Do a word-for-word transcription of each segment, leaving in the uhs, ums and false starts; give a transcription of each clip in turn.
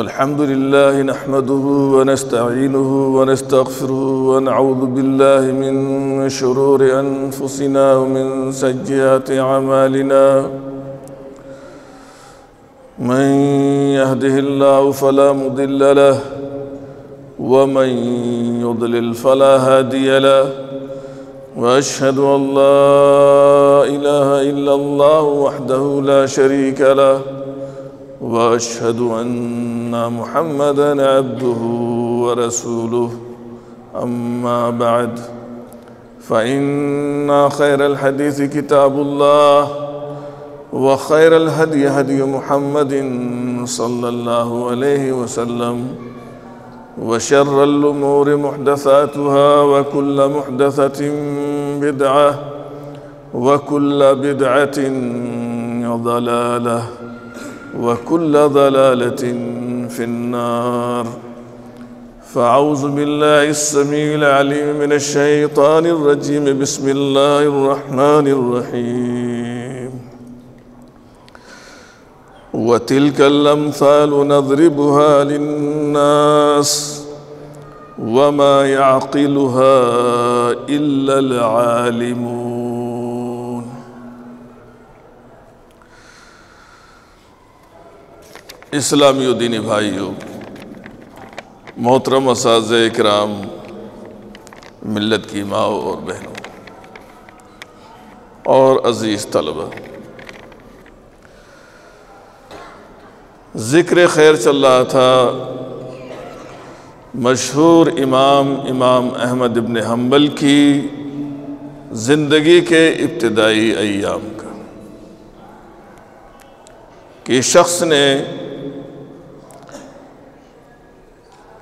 الحمد لله نحمده ونستعينه ونستغفره ونعوذ بالله من شرور أنفسنا ومن سيئات أعمالنا من يهده الله فلا مضل له ومن يضلل فلا هادي له وأشهد أن لا إله إلا الله وحده لا شريك له وأشهد أن محمدًا عبده ورسوله أما بعد فإن خير الحديث كتاب الله وخير الهدي هدي محمد صلى الله عليه وسلم وشر الأمور محدثاتها وكل محدثة بدعة وكل بدعة ضلالة وكل ضلالة في النار. فأعوذ بالله السميع العليم من الشيطان الرجيم. بسم الله الرحمن الرحيم. وتلك الأمثال نضربها للناس وما يعقلها إلا العالمون. اسلامی و دینی بھائیو، محترم اساتذہ اکرام، ملت کی ماں اور بہنوں اور عزیز طلبہ، ذکر خیر چل رہا تھا. مشہور امام امام احمد ابن حنبل کی زندگی کے ابتدائی ایام کا کہ شخص نے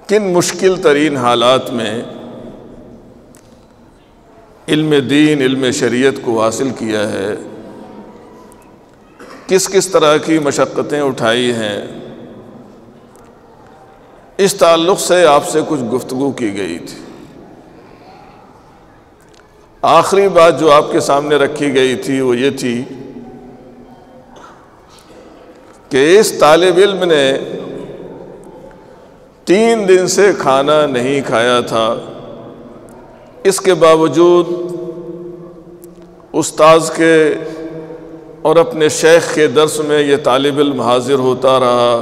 کن مشکل ترین حالات میں علم دین، علم شریعت کو حاصل کیا ہے، کس کس طرح کی مشقتیں اٹھائی ہیں. اس تعلق سے آپ سے کچھ گفتگو کی گئی تھی. آخری بات جو آپ کے سامنے رکھی گئی تھی وہ یہ تھی کہ اس طالب علم نے تین دن سے کھانا نہیں کھایا تھا. اس کے باوجود استاذ کے اور اپنے شیخ کے درس میں یہ طالب علم حاضر ہوتا رہا.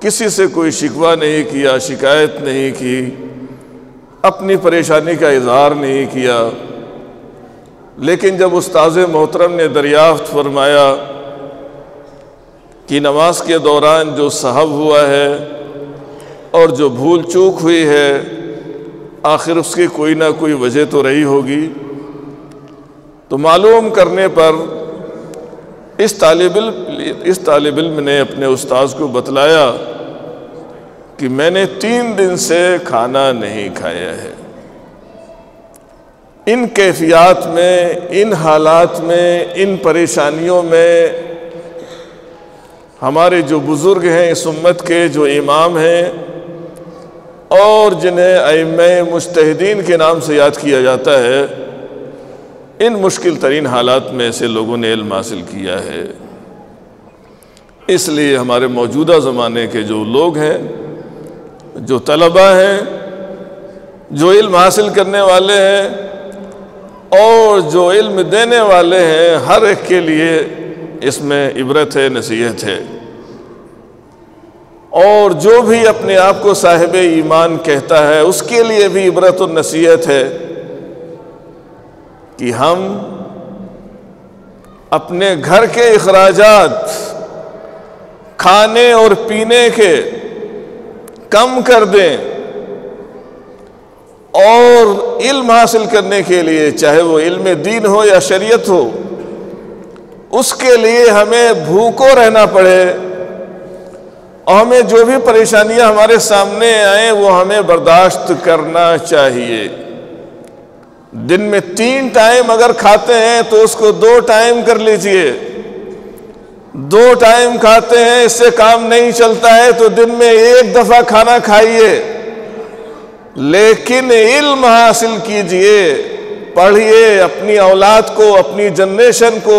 کسی سے کوئی شکوہ نہیں کیا، شکایت نہیں کی، اپنی پریشانی کا اظہار نہیں کیا. لیکن جب استاذ محترم نے دریافت فرمایا کہ نماز کے دوران جو سہو ہوا ہے اور جو بھول چوک ہوئی ہے، آخر اس کی کوئی نہ کوئی وجہ تو رہی ہوگی، تو معلوم کرنے پر اس طالب علم نے اپنے استاذ کو بتلایا کہ میں نے تین دن سے کھانا نہیں کھایا ہے. ان کیفیات میں، ان حالات میں، ان پریشانیوں میں ہمارے جو بزرگ ہیں اس امت کے، جو امام ہیں اور جنہیں ائمہ مجتہدین کے نام سے یاد کیا جاتا ہے، ان مشکل ترین حالات میں سے لوگوں نے علم حاصل کیا ہے. اس لیے ہمارے موجودہ زمانے کے جو لوگ ہیں، جو طلبہ ہیں، جو علم حاصل کرنے والے ہیں اور جو علم دینے والے ہیں، ہر ایک کے لیے اس میں عبرت ہے، نصیحت ہے. اور جو بھی اپنے آپ کو صاحب ایمان کہتا ہے اس کے لیے بھی عبرت و نصیحت ہے کہ ہم اپنے گھر کے اخراجات کھانے اور پینے کے کم کر دیں اور علم حاصل کرنے کے لیے، چاہے وہ علم دین ہو یا شریعت ہو، اس کے لیے ہمیں بھوکو رہنا پڑے اور ہمیں جو بھی پریشانیاں ہمارے سامنے آئیں وہ ہمیں برداشت کرنا چاہیے. دن میں تین ٹائم اگر کھاتے ہیں تو اس کو دو ٹائم کر لیجئے. دو ٹائم کھاتے ہیں، اس سے کام نہیں چلتا ہے تو دن میں ایک دفعہ کھانا کھائیے، لیکن علم حاصل کیجئے، پڑھئے، اپنی اولاد کو، اپنی جنریشن کو،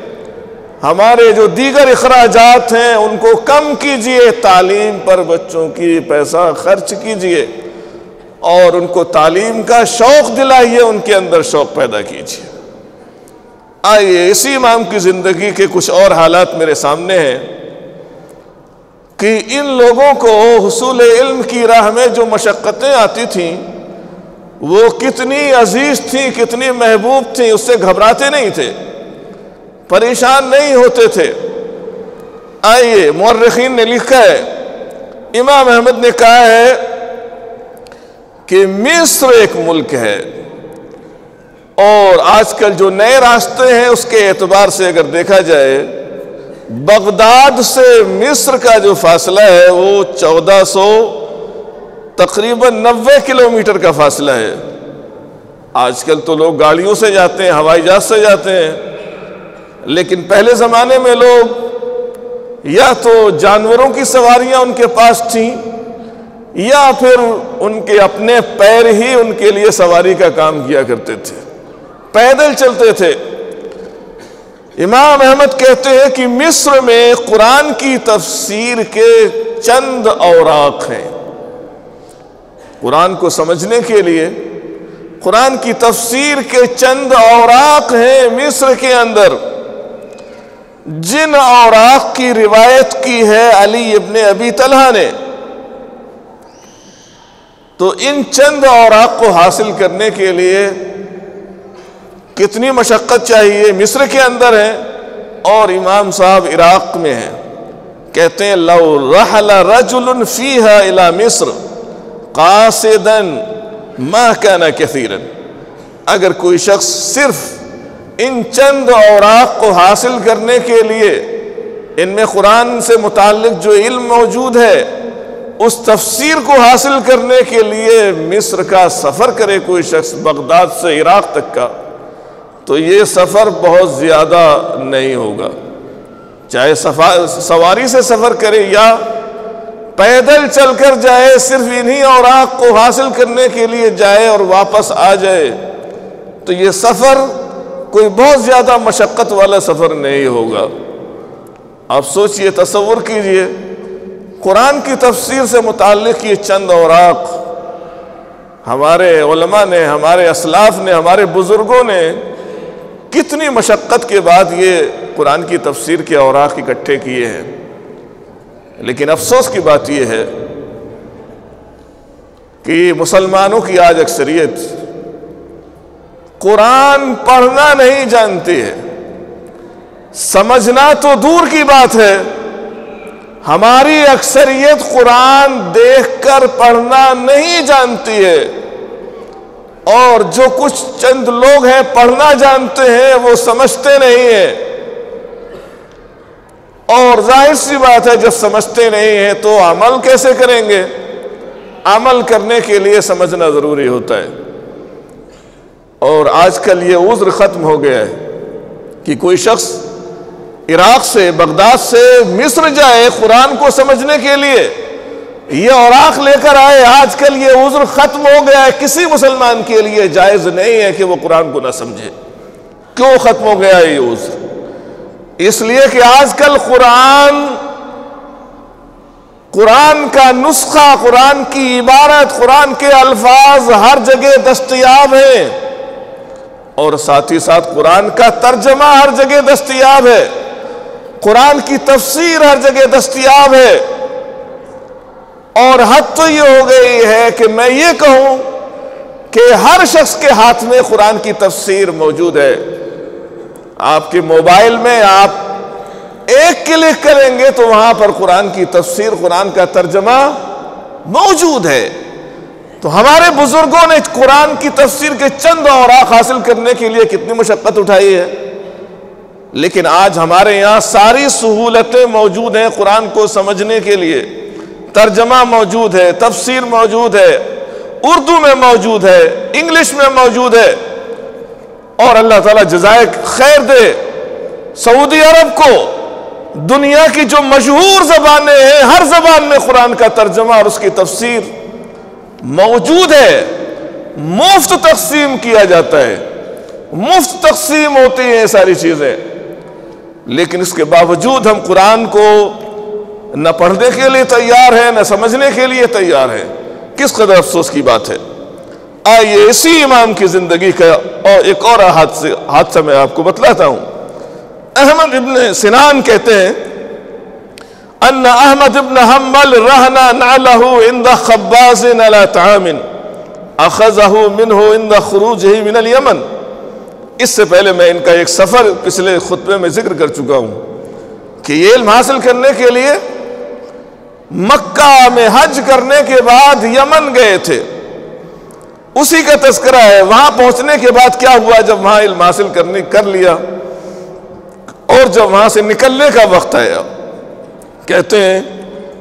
हमारे जो दीगर इखराजात हैं उनको कम कीजिए, तालीम पर बच्चों की पैसा खर्च कीजिए और उनको तालीम का शौक़ दिलाइए, उनके अंदर शौक़ पैदा कीजिए। आइए, इसी इमाम की ज़िंदगी के कुछ और हालात मेरे सामने हैं कि इन लोगों को हुसूल इल्म की राह में जो मशक्क़तें आती थीं वो कितनी अजीज़ थीं, कितनी महबूब थीं। उससे घबराते नहीं थे, परेशान नहीं होते थे। आइए, मुअर्रिखीन ने लिखा है, इमाम अहमद ने कहा है कि मिस्र एक मुल्क है और आजकल जो नए रास्ते हैं उसके एतबार से अगर देखा जाए, बगदाद से मिस्र का जो फासला है वो चौदह सौ तकरीबन नब्बे किलोमीटर का फासला है। आजकल तो लोग गाड़ियों से जाते हैं, हवाई जहाज से जाते हैं, लेकिन पहले ज़माने में लोग या तो जानवरों की सवारियां उनके पास थीं या फिर उनके अपने पैर ही उनके लिए सवारी का काम किया करते थे, पैदल चलते थे। इमाम अहमद कहते हैं कि मिस्र में कुरान की तफसीर के चंद औराक हैं। कुरान को समझने के लिए कुरान की तफसीर के चंद औराक हैं मिस्र के अंदर, जिन औराक की रिवायत की है अली इब्ने अबी तलहा ने। तो इन चंद औराक को हासिल करने के लिए कितनी मशक्क़त चाहिए। मिस्र के अंदर है और इमाम साहब इराक़ में हैं। कहते हैं, लौ रहला रजुलन फीहा इला मिस्र कासिदन मा काना कसीरन। अगर कोई शख्स सिर्फ इन चंद औराक को हासिल करने के लिए, इनमें कुरान से मुताल्लिक़ जो इल्म मौजूद है उस तफसीर को हासिल करने के लिए मिस्र का सफ़र करे कोई शख्स, बगदाद से इराक़ तक का, तो ये सफ़र बहुत ज़्यादा नहीं होगा। चाहे सवारी से सफ़र करे या पैदल चलकर जाए, सिर्फ इन्हीं औराक को हासिल करने के लिए जाए और वापस आ जाए, तो ये सफ़र कोई बहुत ज़्यादा मशक्क़त वाला सफ़र नहीं होगा। आप सोचिए, तसव्वुर कीजिए, कुरान की तफसीर से मुताल्लिक़ ये चंद औराक हमारे उलमा ने, हमारे असलाफ ने, हमारे बुज़ुर्गों ने कितनी मशक्क़त के बाद ये कुरान की तफसीर के औराक इकट्ठे किए हैं। लेकिन अफसोस की बात ये है कि मुसलमानों की आज अक्सरियत कुरान पढ़ना नहीं जानती है, समझना तो दूर की बात है। हमारी अक्सरियत कुरान देखकर पढ़ना नहीं जानती है और जो कुछ चंद लोग हैं पढ़ना जानते हैं, वो समझते नहीं है। और जाहिर सी बात है, जब समझते नहीं है तो अमल कैसे करेंगे? अमल करने के लिए समझना ज़रूरी होता है। और आजकल ये उज़्र ख़त्म हो गया है कि कोई शख्स इराक़ से, बगदाद से मिस्र जाए कुरान को समझने के लिए, ये औराक लेकर आए। आजकल ये उज़्र ख़त्म हो गया है, किसी मुसलमान के लिए जायज़ नहीं है कि वो कुरान को ना समझे। क्यों ख़त्म हो गया है ये उज़्र? इसलिए कि आजकल कुरान, कुरान का नुस्खा, कुरान की इबारत, कुरान के अल्फाज हर जगह दस्तयाब हैं और साथ ही साथ कुरान का तर्जमा हर जगह दस्तयाब है, कुरान की तफसीर हर जगह दस्तयाब है। और हद तो ये हो गई है कि मैं ये कहूं कि हर शख्स के हाथ में कुरान की तफसीर मौजूद है। आपके मोबाइल में आप एक क्लिक करेंगे तो वहां पर कुरान की तफसीर, कुरान का तर्जमा मौजूद है। तो हमारे बुजुर्गों ने कुरान की तफसीर के चंद औराक हासिल करने के लिए कितनी मशक्क़त उठाई है। लेकिन आज हमारे यहाँ सारी सहूलतें मौजूद हैं कुरान को समझने के लिए। ترجمہ موجود ہے، تفسیر موجود ہے، اردو میں موجود ہے، انگلش میں موجود ہے، اور اللہ تعالیٰ جزائے خیر دے سعودی عرب کو، دنیا کی جو مشہور زبانیں ہیں ہر زبان میں قرآن کا ترجمہ اور اس کی تفسیر موجود ہے، مفت تقسیم کیا جاتا ہے، مفت تقسیم ہوتی ہیں ساری چیزیں، لیکن اس کے باوجود ہم قرآن کو نہ پڑھنے کے لئے تیار ہیں نہ سمجھنے کے لئے تیار ہیں۔ کس قدر افسوس کی بات ہے۔ آئیے اسی امام کی زندگی کا ایک اور حادثہ میں آپ کو بتلاتا ہوں۔ احمد ابن سنان کہتے ہیں اَنَّ احمد ابن حمل رَحْنَا نَعْلَهُ عِنْدَ خَبَّازٍ عَلَى تَعَامٍ اَخَذَهُ مِنْهُ عِنْدَ خُرُوجِهِ مِنَ الْيَمَن۔ اس سے پہلے میں ان کا ایک سفر پچھلے خطبے میں ذکر کر چکا ہوں کہ یہ علم حاصل کرنے کے لئے مکہ میں حج کرنے کے بعد یمن گئے تھے، اسی کا تذکرہ ہے۔ وہاں پہنچنے کے بعد کیا ہوا، جب وہاں علم حاصل کر لیا اور جب وہاں سے نکلنے کا وقت آیا، کہتے ہیں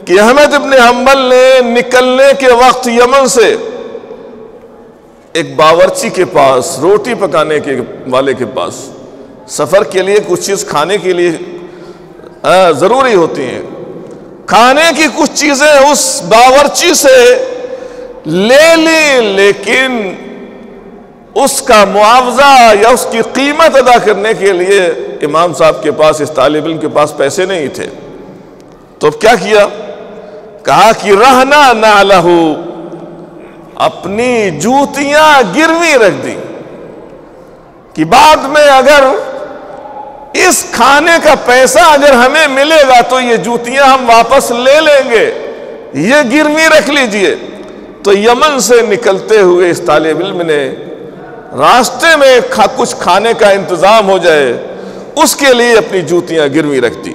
کہ احمد ابن حنبل نے نکلنے کے وقت یمن سے ایک باورچی کے پاس، روٹی پکانے والے کے پاس، سفر کے لیے کچھ چیز کھانے کے لیے ضروری ہوتی ہیں، کھانے کی کچھ چیزیں اس باورچی سے لے لیں، لیکن اس کا معاوضہ یا اس کی قیمت ادا کرنے کے لیے امام صاحب کے پاس، اس طالب علم کے پاس پیسے نہیں تھے۔ تو کیا کیا، کہا کہ رہنا نعلہو، اپنی جوتیاں گروی رکھ دی کہ بعد میں اگر اس کھانے کا پیسہ اگر ہمیں ملے گا تو یہ جوتیاں ہم واپس لے لیں گے، یہ گروی رکھ لیجئے۔ تو یمن سے نکلتے ہوئے اس طالب علم نے راستے میں کچھ کھانے کا انتظام ہو جائے اس کے لیے اپنی جوتیاں گروی رکھ دی۔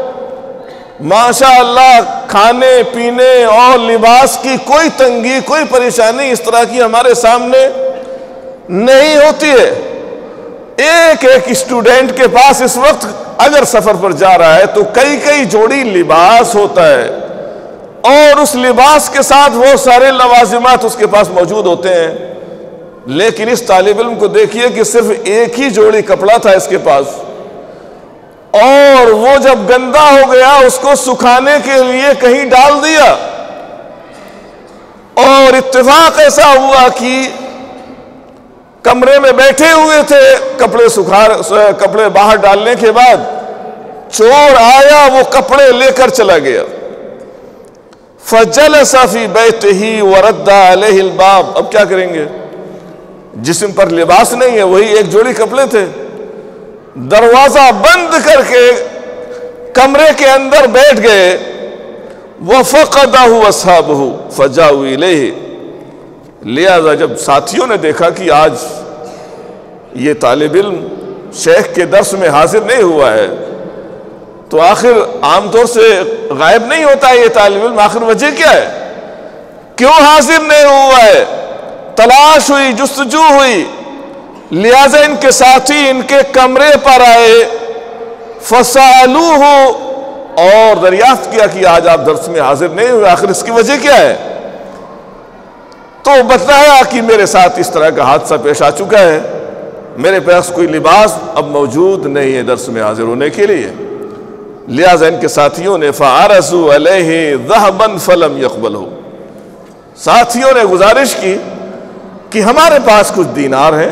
ماشاءاللہ کھانے پینے اور لباس کی کوئی تنگی کوئی پریشانی اس طرح کی ہمارے سامنے نہیں ہوتی ہے۔ ایک ایک اسٹوڈنٹ کے پاس اس وقت اگر سفر پر جا رہا ہے تو کئی کئی جوڑی لباس ہوتا ہے، اور اس لباس کے ساتھ وہ سارے لوازمات اس کے پاس موجود ہوتے ہیں، لیکن اس طالب علم کو دیکھیے کہ صرف ایک ہی جوڑی کپڑا تھا اس کے پاس، اور وہ جب گندہ ہو گیا اس کو سکھانے کے لیے کہیں ڈال دیا، اور اتفاق ایسا ہوا کہ کمرے میں بیٹھے ہوئے تھے، کپڑے باہر ڈالنے کے بعد چور آیا، وہ کپڑے لے کر چلا گیا۔ فَجَلَسَ فِي بَيْتِهِ وَرَدَّ عَلَيْهِ الْبَابِ، اب کیا کریں گے، جسم پر لباس نہیں ہے، وہی ایک جوڑی کپڑے تھے، دروازہ بند کر کے کمرے کے اندر بیٹھ گئے۔ وَفَقَدَهُ وَأَصْحَابُهُ فَجَاءُوا إِلَيْهِ، لہذا جب ساتھیوں نے دیکھا کہ آج یہ طالب علم شیخ کے درس میں حاضر نہیں ہوا ہے، تو آخر عام طور سے غائب نہیں ہوتا ہے یہ طالب علم، آخر وجہ کیا ہے، کیوں حاضر نہیں ہوا ہے، تلاش ہوئی، جستجو ہوئی، لہذا ان کے ساتھی ان کے کمرے پر آئے، فَسَأَلُوهُ، اور دریافت کیا کہ آج آپ درس میں حاضر نہیں ہوئے، آخر اس کی وجہ کیا ہے۔ تو بتایا کہ میرے ساتھ اس طرح کا حادثہ پیش آ چکا ہے، میرے پاس کوئی لباس اب موجود نہیں ہے درس میں حاضر ہونے کے لیے، لہذا ان کے ساتھیوں نے فَعَرَسُوا عَلَيْهِ ذَهْبًا فَلَمْ يَقْبَلْهُ، ساتھیوں نے گزارش کی کہ ہمارے پاس کچھ دینار ہیں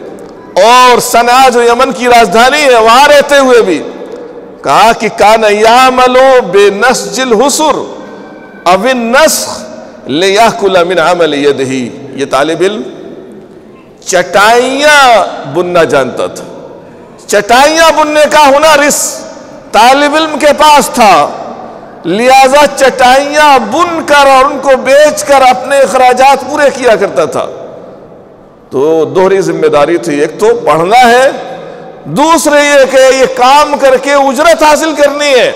और सना जो यमन की राजधानी है वहाँ रहते हुए भी, कहा कि कान यामलो बेनस्जिल हुसुर अविन नस्ख लियाकुल मिन अमल यदही। ये तालिब इल्म चटाइयाँ बुनना जानता था। चटाइयाँ बुनने का हुनर इस तालिब इल्म के पास था। लिहाजा चटाइयाँ बुन कर और उनको बेच कर अपने अखराजात पूरे किया करता था। तो दोहरी जिम्मेदारी थी, एक तो पढ़ना है, दूसरे ये कि ये काम करके उजरत हासिल करनी है,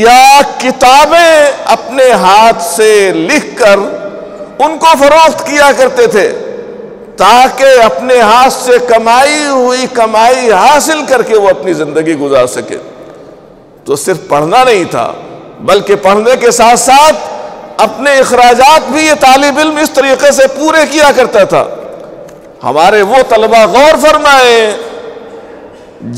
या किताबें अपने हाथ से लिखकर उनको फरोख्त किया करते थे, ताकि अपने हाथ से कमाई हुई कमाई हासिल करके वो अपनी ज़िंदगी गुजार सके। तो सिर्फ पढ़ना नहीं था, बल्कि पढ़ने के साथ साथ अपने इखराजात भी ये तालिब इल्म इस तरीके से पूरे किया करता था। हमारे वो तलबा गौर फरमाए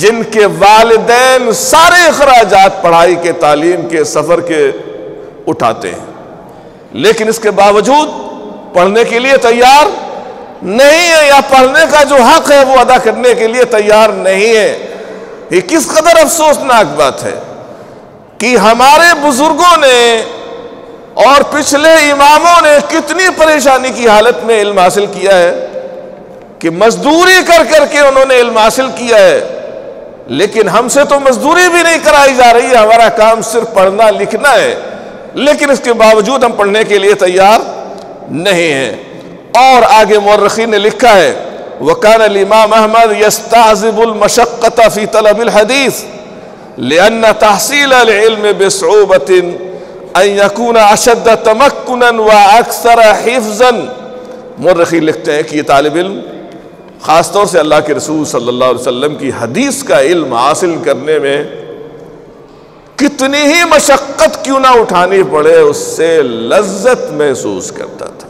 जिनके वालिदैन सारे इखराजात पढ़ाई के, तालीम के, सफ़र के उठाते हैं, लेकिन इसके बावजूद पढ़ने के लिए तैयार नहीं है, या पढ़ने का जो हक़ है वो अदा करने के लिए तैयार नहीं है। ये किस कदर अफसोसनाक बात है कि हमारे बुजुर्गों ने और पिछले इमामों ने कितनी परेशानी की हालत में इल्म हासिल किया है कि मजदूरी कर करके उन्होंने इल्म हासिल किया है, लेकिन हमसे तो मजदूरी भी नहीं कराई जा रही है। हमारा काम सिर्फ पढ़ना लिखना है, लेकिन इसके बावजूद हम पढ़ने के लिए तैयार नहीं हैं। और आगे मुर्रखीन ने लिखा है वकान इमाम अहमद यस्ताज़िबुल मशक्क़त फ़ी तलबिल हदीस लिअन्न तहसील अल-इल्म बिसऊबतिन अन यकून अशद्द तमक्कुनन व अक्सर हिफ्ज़न। मुर्रखीन लिखते हैं कि ये तालिब इल्म ख़ासतौर से अल्लाह के रसूल सल्लल्लाहु अलैहि वसल्लम की हदीस का इल्म हासिल करने में कितनी ही मशक्क़त क्यों ना उठानी पड़े, उससे लज्जत महसूस करता था।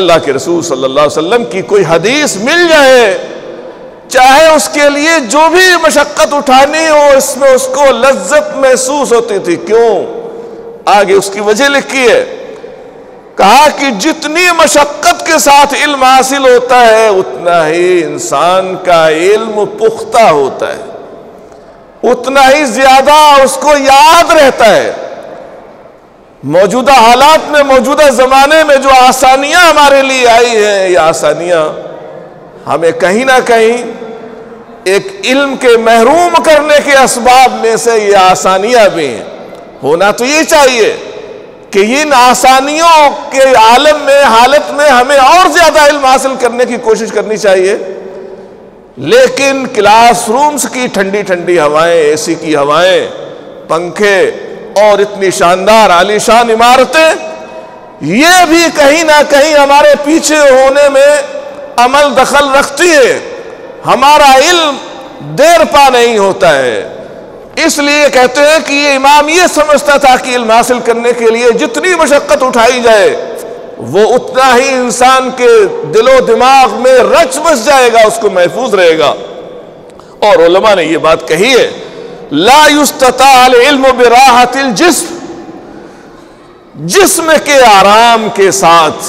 अल्लाह के रसूल सल्लल्लाहु अलैहि वसल्लम की कोई हदीस मिल जाए, चाहे उसके लिए जो भी मशक्क़त उठानी हो, इसमें उसको लज्जत महसूस होती थी। क्यों? आगे उसकी वजह लिखी है, कहा कि जितनी मशक्क़त के साथ इल्म हासिल होता है उतना ही इंसान का इल्म पुख्ता होता है, उतना ही ज्यादा उसको याद रहता है। मौजूदा हालात में, मौजूदा जमाने में जो आसानियां हमारे लिए आई हैं, ये आसानियां हमें कहीं ना कहीं एक इल्म के महरूम करने के असबाब में से ये आसानियां भी हैं। होना तो ये चाहिए कि इन आसानियों के आलम में, हालत में हमें और ज्यादा इल्म हासिल करने की कोशिश करनी चाहिए, लेकिन क्लासरूम्स की ठंडी ठंडी हवाएं, एसी की हवाएं, पंखे और इतनी शानदार आलीशान इमारतें, ये भी कहीं ना कहीं हमारे पीछे होने में अमल दखल रखती है। हमारा इल्म देर पा नहीं होता है। इसलिए कहते हैं कि ये इमाम ये समझता था कि इल्म हासिल करने के लिए जितनी मशक्क़त उठाई जाए वो उतना ही इंसान के दिलो दिमाग में रच बस जाएगा, उसको महफूज रहेगा। और उलमा ने ये बात कही है ला युस्तता अल इल्म बिराहतिल जिस्म, जिस्म के आराम के साथ,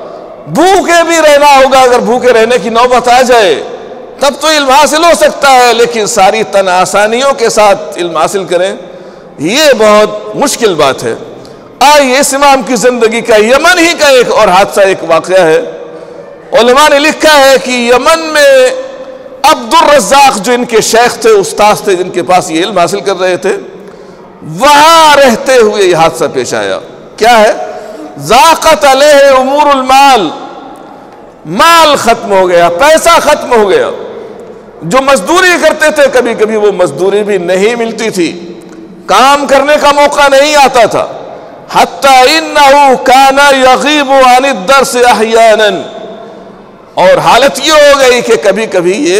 भूखे भी रहना होगा। अगर भूखे रहने की नौबत आ जाए तब तो इल्म हासिल हो सकता है, लेकिन सारी तन आसानियों के साथ इल्म हासिल करें, ये बहुत मुश्किल बात है। आइए इस इमाम की जिंदगी का यमन ही का एक और हादसा, एक वाक़या है। उलमा ने लिखा है कि यमन में अब्दुल रज़्ज़ाक़ जो इनके शेख थे, उस्ताद थे, जिनके पास ये इल्म हासिल कर रहे थे, वहाँ रहते हुए यह हादसा पेश आया। क्या है? ज़ाक़त अलैहि उमूरुल माल, माल खत्म हो गया, पैसा खत्म हो गया। जो मजदूरी करते थे कभी कभी वो मजदूरी भी नहीं मिलती थी, काम करने का मौका नहीं आता था। हत्ता इन्नहु काना यगीबु अनिद दर्स अहयानन, और हालत ये हो गई कि कभी कभी ये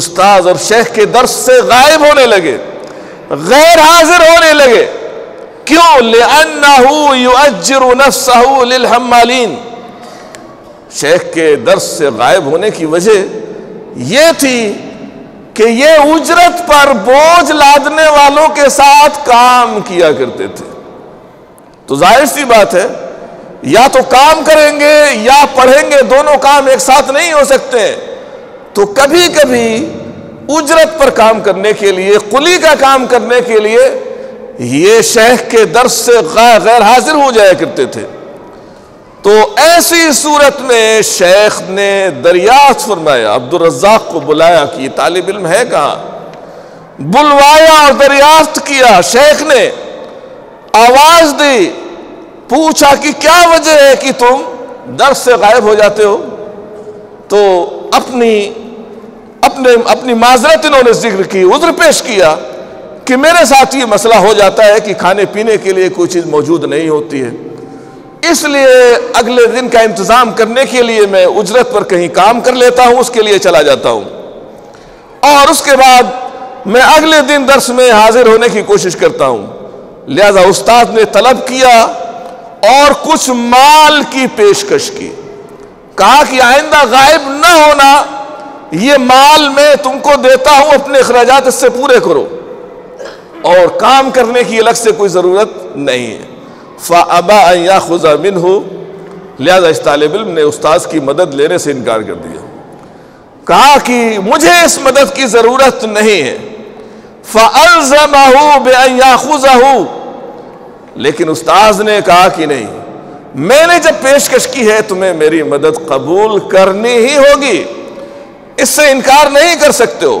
उस्ताद और शेख के दर्स से गायब होने लगे, गैर हाजिर होने लगे। क्यों? लिअन्नहु युअज्जिरु नफ्सहु लिलहम्मालीन। शेख के दर्स से गायब होने की वजह यह थी कि ये उजरत पर बोझ लादने वालों के साथ काम किया करते थे। तो जाहिर सी बात है, या तो काम करेंगे या पढ़ेंगे, दोनों काम एक साथ नहीं हो सकते। तो कभी कभी उजरत पर काम करने के लिए, कुली का काम करने के लिए ये शेख के दर्स से गैर हाजिर हो जाया करते थे। तो ऐसी सूरत में शेख ने दरियाफ्त फरमाया, अब्दुल रज़्ज़ाक़ को बुलाया कि तालिब इल्म है कहाँ। बुलवाया और दरियाफ्त किया। शेख ने आवाज दी, पूछा कि क्या वजह है कि तुम दर्स से गायब हो जाते हो। तो अपनी अपने अपनी माजरत इन्होंने जिक्र की, उज्र पेश किया कि मेरे साथ ये मसला हो जाता है कि खाने पीने के लिए कोई चीज़ मौजूद नहीं होती है, इसलिए अगले दिन का इंतज़ाम करने के लिए मैं उजरत पर कहीं काम कर लेता हूँ, उसके लिए चला जाता हूँ। और उसके बाद میں اگلے دن درس میں حاضر ہونے کی کوشش کرتا ہوں۔ لہذا استاد نے طلب کیا اور کچھ مال کی پیشکش کی، کہا کہ آئندہ غائب نہ ہونا، یہ مال میں تم کو دیتا ہوں، اپنے اخراجات اس سے پورے کرو اور کام کرنے کی الگ سے کوئی ضرورت نہیں ہے۔ فَأَبَا أَنْ يَأْخُذَ مِنْهُ، لہذا اس طالب علم نے استاذ کی مدد لینے سے انکار کر دیا، کہا کہ مجھے اس مدد کی ضرورت نہیں ہے۔ فَأَلْزَمَهُ بِأَنْ يَأْخُذَهُ، لیکن استاذ نے کہا کہ نہیں، میں نے جب پیشکش کی ہے تمہیں میری مدد قبول کرنی ہی ہوگی، اس سے انکار نہیں کر سکتے ہو۔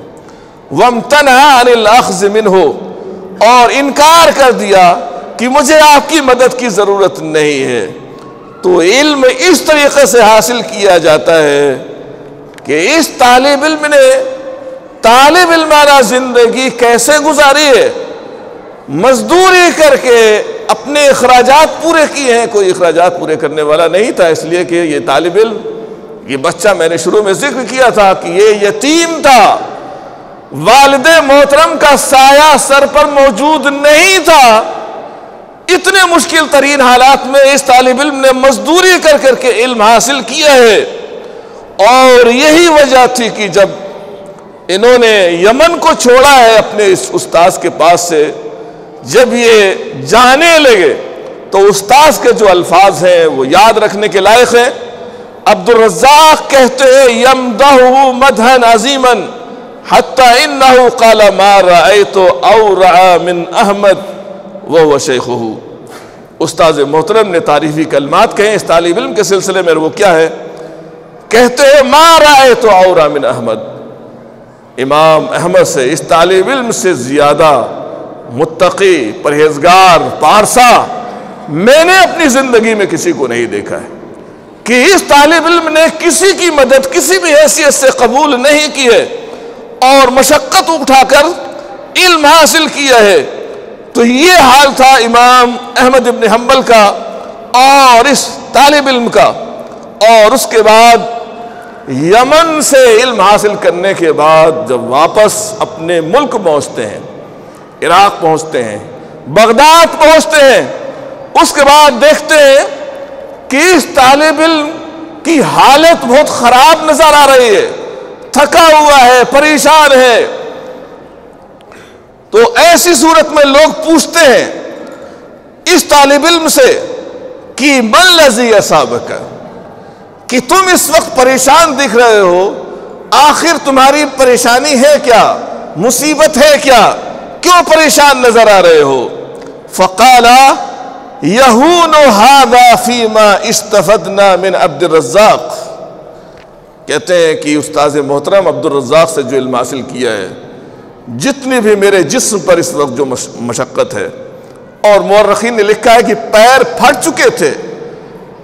وَامْتَنَعَ عَنِ الْأَخْذِ مِنْهُ، اور انکار کر دیا کہ مجھے آپ کی مدد کی ضرورت نہیں ہے۔ تو علم اس طریقے سے حاصل کیا جاتا ہے کہ اس طالب علم نے طالب علمانہ زندگی کیسے گزاری ہے، مزدوری کر کے اپنے اخراجات پورے کیے ہیں، کوئی اخراجات پورے کرنے والا نہیں تھا، اس لیے کہ یہ طالب علم، یہ بچہ، میں نے شروع میں ذکر کیا تھا کہ یہ یتیم تھا، والد محترم کا سایہ سر پر موجود نہیں تھا۔ اتنے مشکل ترین حالات میں اس طالب علم نے مزدوری کر کر کے علم حاصل کیا ہے، اور یہی وجہ تھی کہ جب انہوں نے یمن کو چھوڑا ہے اپنے اس استاذ کے پاس سے، جب یہ جانے لگے تو استاذ کے جو الفاظ ہیں وہ یاد رکھنے کے لائق ہیں۔ عبد الرزاق کہتے ہیں، یمدہو مدہن عظیمن حتی انہو قال ما رأیتو اورعا من احمد وہو شیخہو۔ استاذ محترم نے تعریفی کلمات کہیں اس طالب علم کے سلسلے میں، وہ کیا ہے؟ کہتے ہیں ما رأیتو اورعا من احمد، امام احمد سے، اس طالب علم سے زیادہ متقی، پرہیزگار، پارسا میں نے اپنی زندگی میں کسی کو نہیں دیکھا ہے، کہ اس طالب علم نے کسی کی مدد کسی بھی حیثیت سے قبول نہیں کی ہے اور مشقت اٹھا کر علم حاصل کیا ہے۔ تو یہ حال تھا امام احمد بن حنبل کا اور اس طالب علم کا۔ اور اس کے بعد یمن سے علم حاصل کرنے کے بعد جب واپس اپنے ملک پہنچتے ہیں، عراق پہنچتے ہیں، بغداد پہنچتے ہیں، اس کے بعد دیکھتے ہیں کہ اس طالب علم کی حالت بہت خراب نظر آ رہی ہے، تھکا ہوا ہے، پریشان ہے۔ تو ایسی صورت میں لوگ پوچھتے ہیں اس طالب علم سے کہ مَنْ الَّذِي أَصَابَكَ، کہ تم اس وقت پریشان دکھ رہے ہو، آخر تمہاری پریشانی ہے کیا، مصیبت ہے کیا، کیوں پریشان نظر آ رہے ہو؟ فَقَالَ يَهُونُ هَذَا فِي مَا اِسْتَفَدْنَا مِنْ عَبْدِ الرَّزَّاقِ، کہتے ہیں کہ استاذ محترم عبد الرزاق سے جو علم حاصل کیا ہے، جتنی بھی میرے جسم پر اس وقت جو مشقت ہے، اور مورخین نے لکھا ہے کہ پیر پھٹ چکے تھے،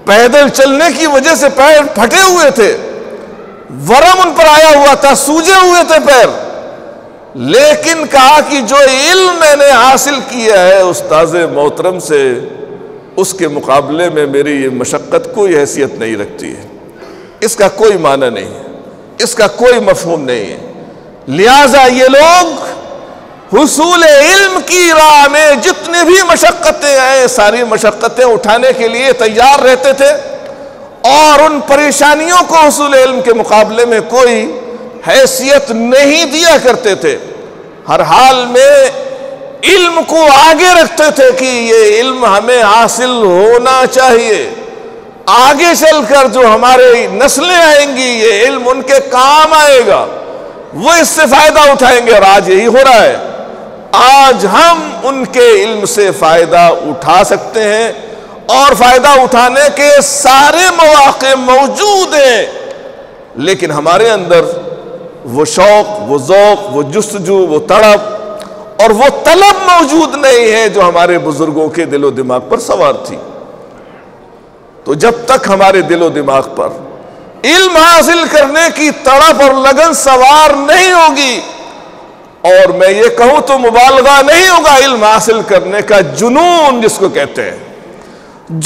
پیدل چلنے کی وجہ سے پیر پھٹے ہوئے تھے، ورم ان پر آیا ہوا تھا، سوجے ہوئے تھے پیر، لیکن کہا کہ جو علم میں نے حاصل کیا ہے استاذ محترم سے، اس کے مقابلے میں میری یہ مشقت کوئی حیثیت نہیں رکھتی ہے، اس کا کوئی معنی نہیں ہے، اس کا کوئی مفہوم نہیں ہے۔ لہٰذا یہ لوگ حصول علم کی راہ میں جتنی بھی مشقتیں آئیں، ساری مشقتیں اٹھانے کے لیے تیار رہتے تھے، اور ان پریشانیوں کو حصول علم کے مقابلے میں کوئی حیثیت نہیں دیا کرتے تھے، ہر حال میں علم کو آگے رکھتے تھے کہ یہ علم ہمیں حاصل ہونا چاہیے، آگے چل کر جو ہمارے نسلیں آئیں گی یہ علم ان کے کام آئے گا، وہ اس سے فائدہ اٹھائیں گے۔ اور آج یہی ہو رہا ہے، آج ہم ان کے علم سے فائدہ اٹھا سکتے ہیں، اور فائدہ اٹھانے کے سارے مواقع موجود ہیں، لیکن ہمارے اندر وہ شوق وہ ذوق وہ جستجو وہ طلب اور وہ طلب موجود نہیں ہے جو ہمارے بزرگوں کے دل و دماغ پر سوار تھی. تو جب تک ہمارے دل و دماغ پر علم حاصل کرنے کی طرف اور لگن سوار نہیں ہوگی، اور میں یہ کہوں تو مبالغہ نہیں ہوگا، علم حاصل کرنے کا جنون جس کو کہتے ہیں،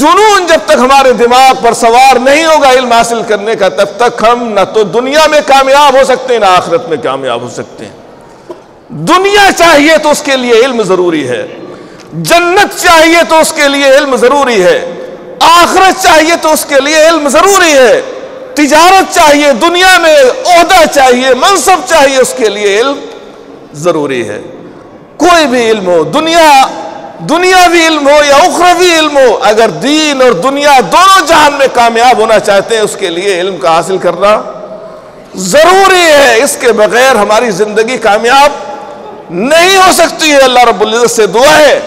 جنون جب تک ہمارے دماغ پر سوار نہیں ہوگا علم حاصل کرنے کا، تب تک ہم نہ تو دنیا میں کامیاب ہو سکتے ہیں نہ آخرت میں کامیاب ہو سکتے ہیں. دنیا چاہیے تو اس کے لیے علم ضروری ہے، جنت چاہیے تو اس کے لیے علم ضروری ہے، آخرت چاہیے تو اس کے لیے علم ضروری ہے، تجارت چاہیے، دنیا میں عہدہ چاہیے، منصب چاہیے، اس کے لیے علم ضروری ہے. کوئی بھی علم ہو، دنیا دنیاوی علم ہو یا اخروی علم ہو، اگر دین اور دنیا دونوں جہان میں کامیاب ہونا چاہتے ہیں اس کے لیے علم کا حاصل کرنا ضروری ہے. اس کے بغیر ہماری زندگی کامیاب نہیں ہو سکتی ہے. اللہ رب العزت سے دعا ہے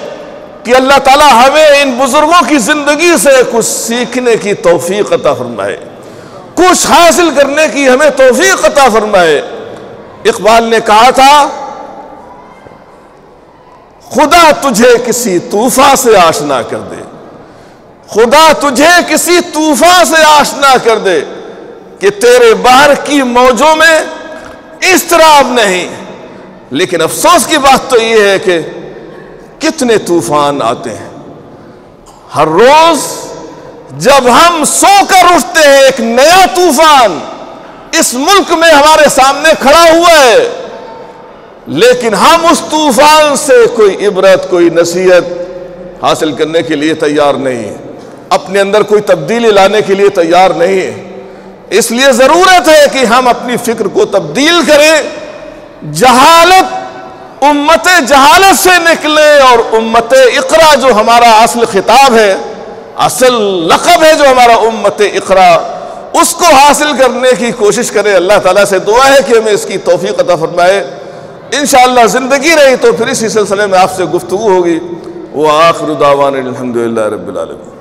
کہ اللہ تعالی ہمیں ان بزرگوں کی زندگی سے کچھ سیکھنے کی توفیق عطا فرمائے، کچھ حاصل کرنے کی ہمیں توفیق عطا فرمائے. اقبال نے کہا تھا، خدا تجھے کسی طوفان سے آشنا کر دے، خدا تجھے کسی طوفان سے آشنا کر دے کہ تیرے بحر کی موجوں میں اضطراب نہیں. لیکن افسوس کی بات تو یہ ہے کہ کتنے طوفان آتے ہیں ہر روز. جب ہم سو کر اٹھتے ہیں ایک نیا طوفان اس ملک میں ہمارے سامنے کھڑا ہوا ہے، لیکن ہم اس طوفان سے کوئی عبرت کوئی نصیحت حاصل کرنے کے لیے تیار نہیں ہیں، اپنے اندر کوئی تبدیلی لانے کے لیے تیار نہیں ہیں. اس لیے ضرورت ہے کہ ہم اپنی فکر کو تبدیل کریں، جہالت امت جہالت سے نکلیں اور امت اقرا جو ہمارا اصل خطاب ہے، اصل لقب ہے جو ہمارا امت اقرا، اس کو حاصل کرنے کی کوشش کریں. اللہ تعالیٰ سے دعا ہے کہ ہمیں اس کی توفیق عطا فرمائے. انشاءاللہ زندگی رہی تو پھر اسی سلسلے میں آپ سے گفتگو ہوگی. وآخر دعوانا الحمدللہ رب العالمین.